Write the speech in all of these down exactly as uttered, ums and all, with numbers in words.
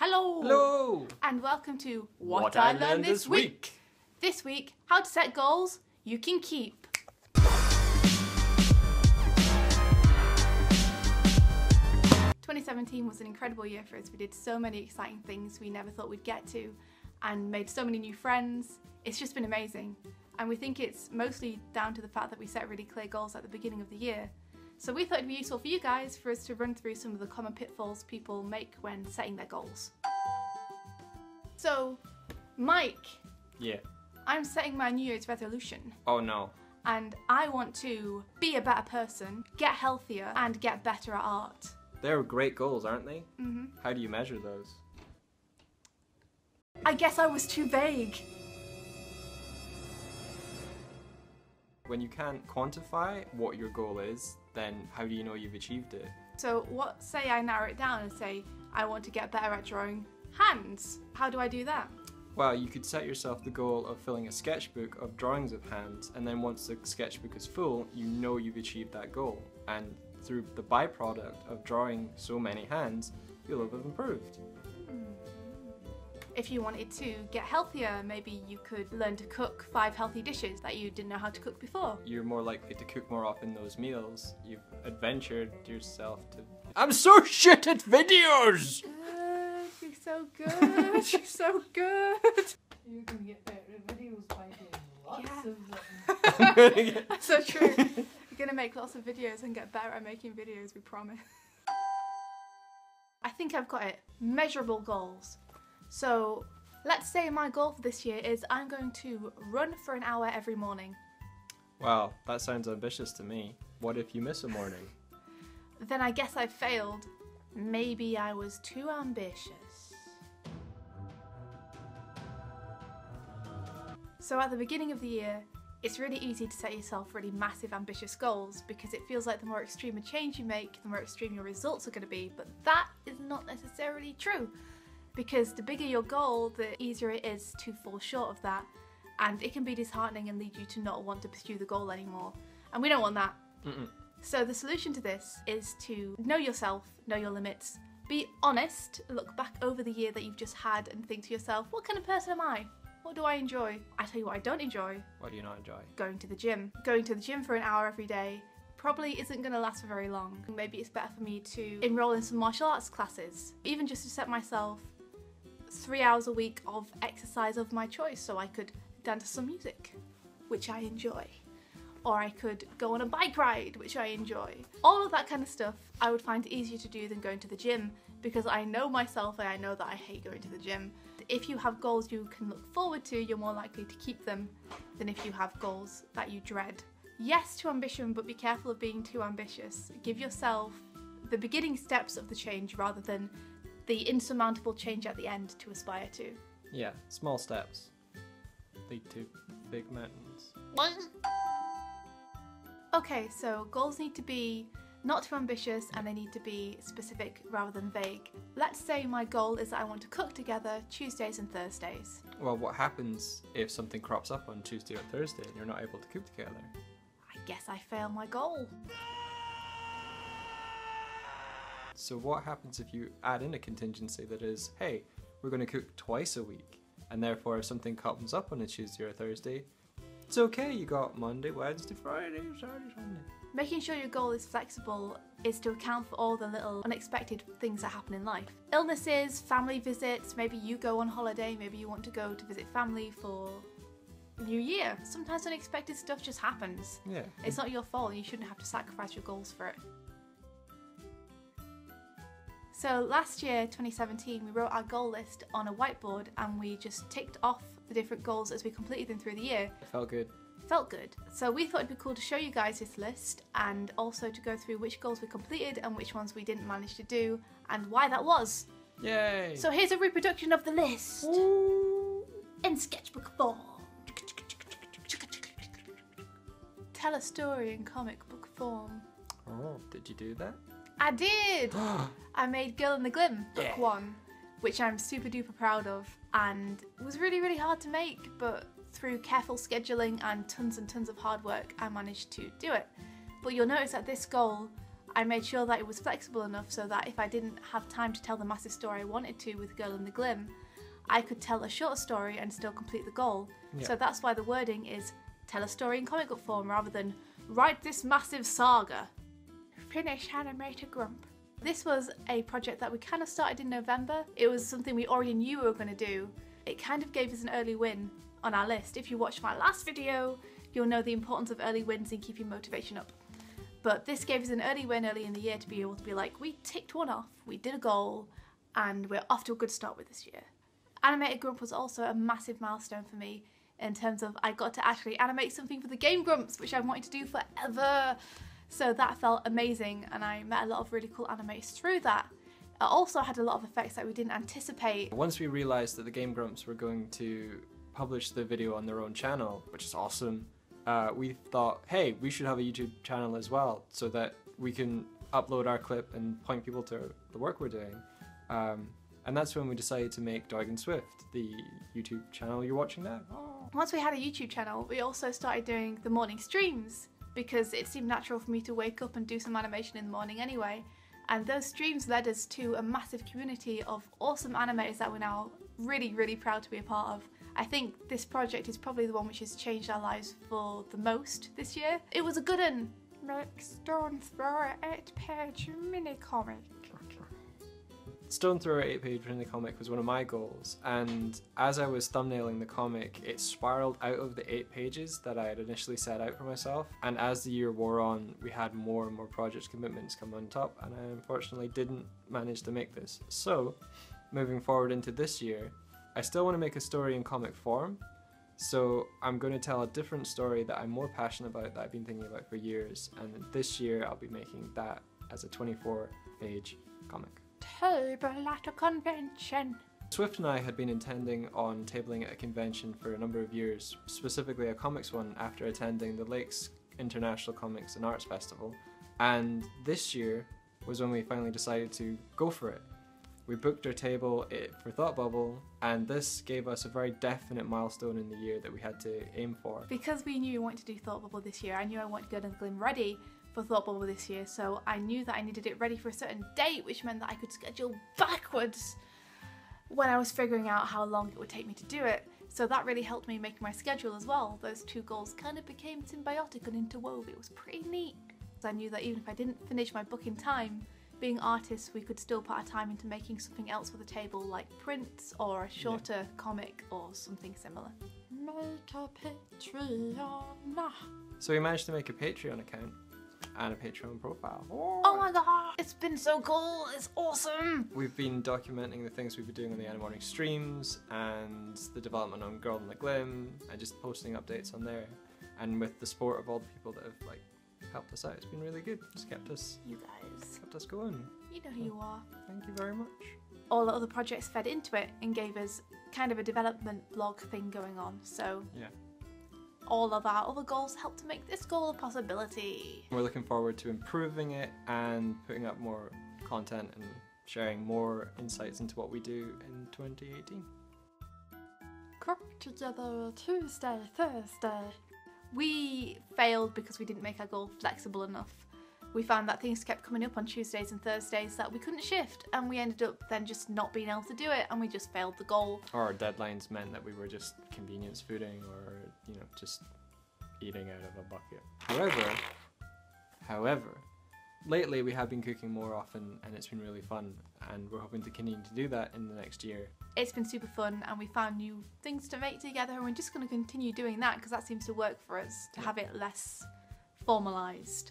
Hello. Hello. And welcome to What, what I, I Learned, learned This week. week. This week, how to set goals you can keep. twenty seventeen was an incredible year for us. We did so many exciting things we never thought we'd get to and made so many new friends. It's just been amazing. And we think it's mostly down to the fact that we set really clear goals at the beginning of the year. So we thought it'd be useful for you guys for us to run through some of the common pitfalls people make when setting their goals. So, Mike. Yeah. I'm setting my New Year's resolution. Oh no. And I want to be a better person, get healthier, and get better at art. They're great goals, aren't they? Mm-hmm. How do you measure those? I guess I was too vague. When you can't quantify what your goal is, then how do you know you've achieved it? So what, say I narrow it down and say, I want to get better at drawing hands. How do I do that? Well, you could set yourself the goal of filling a sketchbook of drawings of hands, and then once the sketchbook is full, you know you've achieved that goal. And through the byproduct of drawing so many hands, you'll have improved. If you wanted to get healthier, maybe you could learn to cook five healthy dishes that you didn't know how to cook before. You're more likely to cook more often those meals. You've adventured yourself to... I'm so shit at videos! Good, you're so good, you're so good. You're gonna get better at videos by doing lots yeah. of them. Get... That's so true. You're gonna make lots of videos and get better at making videos, we promise. I think I've got it. Measurable goals. So let's say my goal for this year is I'm going to run for an hour every morning. Wow, that sounds ambitious to me. What if you miss a morning? Then I guess I failed. Maybe I was too ambitious. So at the beginning of the year, it's really easy to set yourself really massive ambitious goals because it feels like the more extreme a change you make, the more extreme your results are going to be, but that is not necessarily true. Because the bigger your goal, the easier it is to fall short of that, and it can be disheartening and lead you to not want to pursue the goal anymore, and we don't want that. Mm-mm. So the solution to this is to know yourself, know your limits, be honest, look back over the year that you've just had and think to yourself, what kind of person am I? What do I enjoy? I tell you what I don't enjoy. What do you not enjoy? Going to the gym. Going to the gym for an hour every day probably isn't going to last for very long. Maybe it's better for me to enroll in some martial arts classes, even just to set myself three hours a week of exercise of my choice so I could dance to some music, which I enjoy, or I could go on a bike ride, which I enjoy. All of that kind of stuff I would find easier to do than going to the gym because I know myself and I know that I hate going to the gym. If you have goals you can look forward to, you're more likely to keep them than if you have goals that you dread. Yes to ambition, but be careful of being too ambitious. Give yourself the beginning steps of the change rather than the insurmountable change at the end to aspire to. Yeah, small steps lead to big mountains. What? Okay, so goals need to be not too ambitious and they need to be specific rather than vague. Let's say my goal is that I want to cook together Tuesdays and Thursdays. Well, what happens if something crops up on Tuesday or Thursday and you're not able to cook together? I guess I fail my goal. So what happens if you add in a contingency that is, hey, we're going to cook twice a week, and therefore if something comes up on a Tuesday or a Thursday, it's okay, you got Monday, Wednesday, Friday, Saturday, Sunday. Making sure your goal is flexible is to account for all the little unexpected things that happen in life. Illnesses, family visits, maybe you go on holiday, maybe you want to go to visit family for New Year. Sometimes unexpected stuff just happens. Yeah. It's not your fault, you shouldn't have to sacrifice your goals for it. So last year, twenty seventeen, we wrote our goal list on a whiteboard and we just ticked off the different goals as we completed them through the year. It felt good. Felt good. So we thought it'd be cool to show you guys this list and also to go through which goals we completed and which ones we didn't manage to do and why that was. Yay! So here's a reproduction of the list. Ooh. In sketchbook form. Tell a story in comic book form. Oh, did you do that? I did! I made Girl in the Glim, book yeah. one, which I'm super duper proud of, and it was really really hard to make, but through careful scheduling and tons and tons of hard work I managed to do it. But you'll notice at this goal I made sure that it was flexible enough so that if I didn't have time to tell the massive story I wanted to with Girl in the Glim, I could tell a short story and still complete the goal. Yeah. So that's why the wording is tell a story in comic book form rather than write this massive saga. Finish Animator Grump. This was a project that we kind of started in November. It was something we already knew we were going to do. It kind of gave us an early win on our list. If you watched my last video, you'll know the importance of early wins in keeping motivation up. But this gave us an early win early in the year to be able to be like, we ticked one off, we did a goal, and we're off to a good start with this year. Animator Grump was also a massive milestone for me in terms of I got to actually animate something for the Game Grumps, which I wanted to do forever. So that felt amazing, and I met a lot of really cool animators through that. It also had a lot of effects that we didn't anticipate. Once we realised that the Game Grumps were going to publish the video on their own channel, which is awesome, uh, we thought, hey, we should have a YouTube channel as well so that we can upload our clip and point people to the work we're doing. Um, and that's when we decided to make Dog and Swift, the YouTube channel you're watching now. Oh. Once we had a YouTube channel, we also started doing the morning streams, because it seemed natural for me to wake up and do some animation in the morning anyway. And those streams led us to a massive community of awesome animators that we're now really, really proud to be a part of. I think this project is probably the one which has changed our lives for the most this year. It was a good one. Make Stone Thrower eight page mini-comic. Stone Thrower eight page mini-comic was one of my goals, and as I was thumbnailing the comic, it spiraled out of the eight pages that I had initially set out for myself, and as the year wore on, we had more and more project commitments come on top, and I unfortunately didn't manage to make this. So, moving forward into this year, I still want to make a story in comic form, so I'm going to tell a different story that I'm more passionate about, that I've been thinking about for years, and this year I'll be making that as a twenty-four page comic. Table at a convention. Swift and I had been intending on tabling at a convention for a number of years, specifically a comics one, after attending the Lakes International Comics and Arts Festival, and this year was when we finally decided to go for it. We booked our table for Thought Bubble, and this gave us a very definite milestone in the year that we had to aim for. Because we knew we wanted to do Thought Bubble this year, I knew I wanted to go to the Glim ready for Thought Bubble this year, so I knew that I needed it ready for a certain date, which meant that I could schedule backwards when I was figuring out how long it would take me to do it. So that really helped me make my schedule as well. Those two goals kind of became symbiotic and interwove. It was pretty neat. I knew that even if I didn't finish my book in time, being artists, we could still put our time into making something else for the table, like prints or a shorter yeah. comic or something similar. Make a Patreon. So we managed to make a Patreon account and a Patreon profile. Oh, oh my god! It's been so cool! It's awesome! We've been documenting the things we've been doing on the Animator streams and the development on Girl in the Glim and just posting updates on there, and with the support of all the people that have like helped us out. It's been really good. It's kept us... You guys. Kept us going. You know who you are. Thank you very much. All the other projects fed into it and gave us kind of a development blog thing going on, so... Yeah. All of our other goals help to make this goal a possibility. We're looking forward to improving it and putting up more content and sharing more insights into what we do in twenty eighteen. Group together Tuesday, Thursday. We failed because we didn't make our goal flexible enough. We found that things kept coming up on Tuesdays and Thursdays that we couldn't shift, and we ended up then just not being able to do it, and we just failed the goal. Or our deadlines meant that we were just convenience fooding, or, you know, just eating out of a bucket. However, however, lately we have been cooking more often, and it's been really fun, and we're hoping to continue to do that in the next year. It's been super fun, and we found new things to make together, and we're just going to continue doing that because that seems to work for us, to have it less formalised.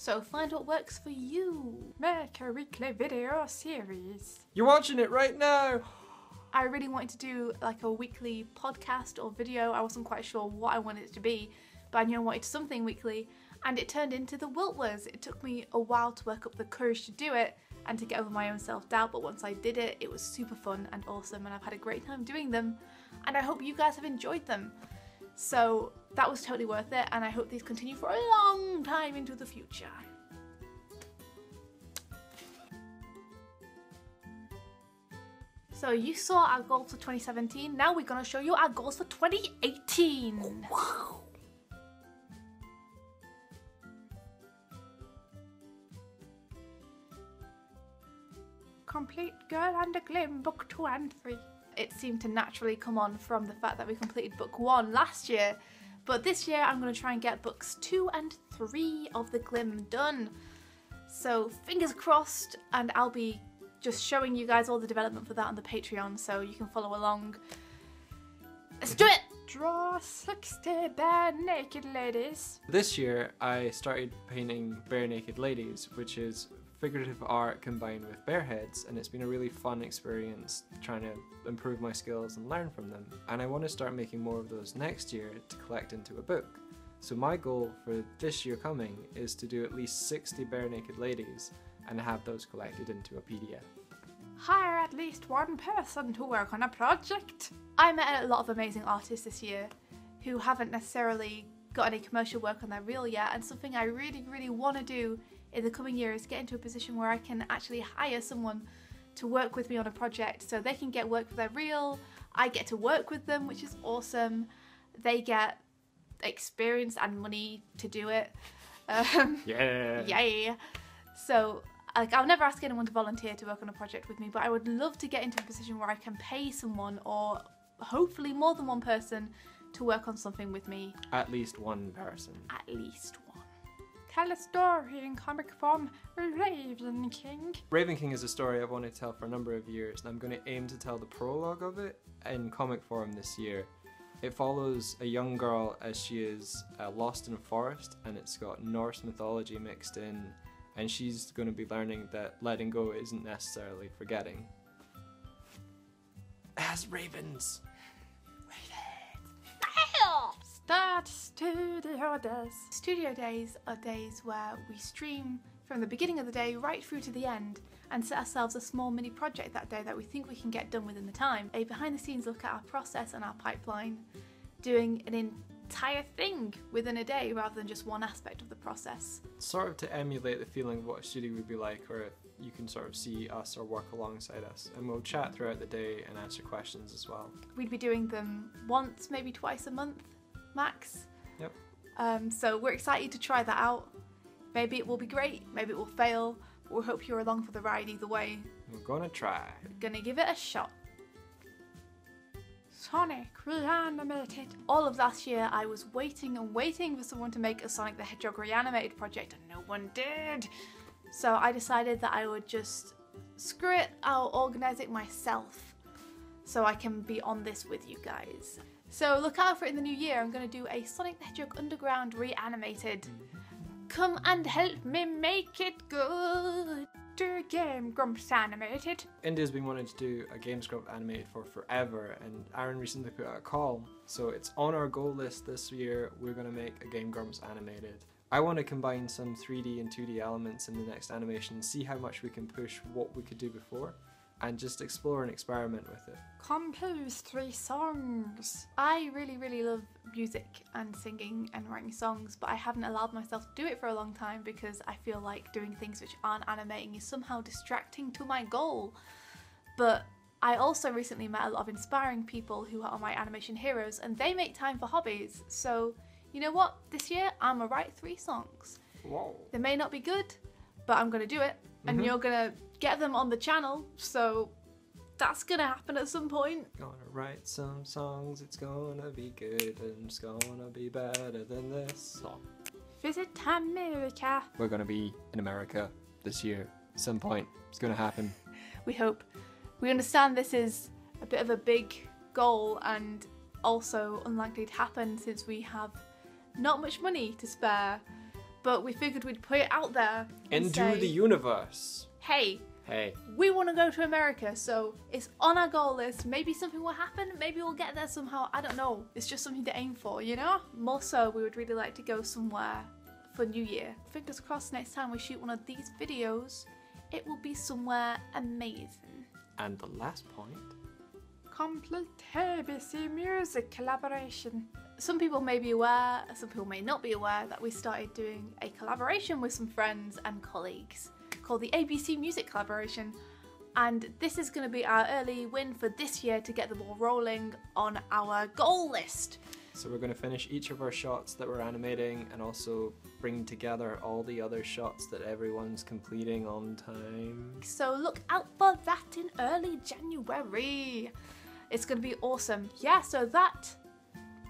So find what works for you. Make a weekly video series. You're watching it right now. I really wanted to do like a weekly podcast or video. I wasn't quite sure what I wanted it to be, but I knew I wanted something weekly, and it turned into the WILTWs. It took me a while to work up the courage to do it and to get over my own self-doubt, but once I did it, it was super fun and awesome, and I've had a great time doing them, and I hope you guys have enjoyed them. So that was totally worth it, and I hope these continue for a long time into the future. So you saw our goals for twenty seventeen, now we're gonna show you our goals for twenty eighteen. Wow. complete Girl in the Glim book two and three. It seemed to naturally come on from the fact that we completed book one last year, but this year I'm going to try and get books two and three of the Glim done. So fingers crossed, and I'll be just showing you guys all the development for that on the Patreon so you can follow along. Let's do it! Draw sixty bare naked ladies. This year I started painting bare naked ladies, which is figurative art combined with bare heads, and it's been a really fun experience trying to improve my skills and learn from them. And I want to start making more of those next year to collect into a book. So my goal for this year coming is to do at least sixty bare naked ladies and have those collected into a P D F. Hire at least one person to work on a project. I met a lot of amazing artists this year who haven't necessarily got any commercial work on their reel yet, and something I really, really want to do in the coming year is get into a position where I can actually hire someone to work with me on a project so they can get work for their reel, I get to work with them, which is awesome, they get experience and money to do it. Um, yeah! Yay! So, like, I'll never ask anyone to volunteer to work on a project with me, but I would love to get into a position where I can pay someone, or hopefully more than one person, to work on something with me. At least one person. At least one. Tell a story in comic form, Raven King. Raven King is a story I've wanted to tell for a number of years, and I'm going to aim to tell the prologue of it in comic form this year. It follows a young girl as she is uh, lost in a forest, and it's got Norse mythology mixed in, and she's going to be learning that letting go isn't necessarily forgetting. As ravens! Ravens! Start studio days! Studio days are days where we stream from the beginning of the day right through to the end, and set ourselves a small mini project that day that we think we can get done within the time. A behind the scenes look at our process and our pipeline, doing an entire thing within a day rather than just one aspect of the process. Sort of to emulate the feeling of what a studio would be like, where you can sort of see us or work alongside us, and we'll chat throughout the day and answer questions as well. We'd be doing them once, maybe twice a month, max. Yep. Um, so we're excited to try that out. Maybe it will be great, maybe it will fail. We hope you're along for the ride either way. We're gonna try. We're gonna give it a shot. Sonic Reanimated. All of last year I was waiting and waiting for someone to make a Sonic the Hedgehog Reanimated project, and no one did. So I decided that I would just screw it, I'll organise it myself so I can be on this with you guys. So look out for it in the new year. I'm gonna do a Sonic the Hedgehog Underground Reanimated. Come and help me make it good. Do Game Grumps animated. India's been wanting to do a Game Grumps animated for forever, and Aaron recently put out a call. So it's on our goal list this year. We're going to make a Game Grumps animated. I want to combine some three D and two D elements in the next animation, see how much we can push what we could do before, and just explore and experiment with it. Compose three songs. I really, really love music and singing and writing songs, but I haven't allowed myself to do it for a long time because I feel like doing things which aren't animating is somehow distracting to my goal. But I also recently met a lot of inspiring people who are my animation heroes, and they make time for hobbies. So you know what? This year I'm gonna write three songs. Whoa. They may not be good, but I'm gonna do it, and mm-hmm. you're gonna get them on the channel, so that's gonna happen at some point. Gonna write some songs, it's gonna be good, and it's gonna be better than this song. Visit America. We're gonna be in America this year, at some point. It's gonna happen. We hope. We understand this is a bit of a big goal and also unlikely to happen since we have not much money to spare, but we figured we'd put it out there. Into say, the universe. Hey, hey, we want to go to America, so it's on our goal list. Maybe something will happen, maybe we'll get there somehow, I don't know. It's just something to aim for, you know? More so, we would really like to go somewhere for New Year. Fingers crossed next time we shoot one of these videos, it will be somewhere amazing. And the last point. Complete A B C Music Collaboration. Some people may be aware, some people may not be aware, that we started doing a collaboration with some friends and colleagues called the A B C Music Collaboration, and this is going to be our early win for this year to get the ball rolling on our goal list. So we're going to finish each of our shots that we're animating and also bring together all the other shots that everyone's completing on time. So look out for that in early January. It's going to be awesome. Yeah, so that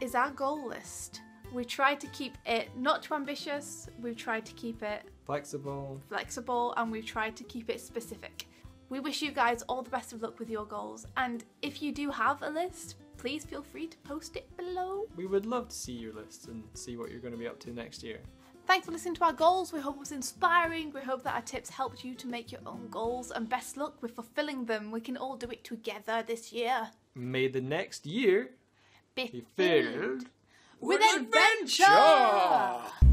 is our goal list. We tried to keep it not too ambitious, we've tried to keep it flexible, flexible, and we've tried to keep it specific. We wish you guys all the best of luck with your goals, and if you do have a list, please feel free to post it below. We would love to see your list and see what you're going to be up to next year. Thanks for listening to our goals. We hope it was inspiring. We hope that our tips helped you to make your own goals, and best luck with fulfilling them. We can all do it together this year. May the next year be, be filled with adventure! adventure!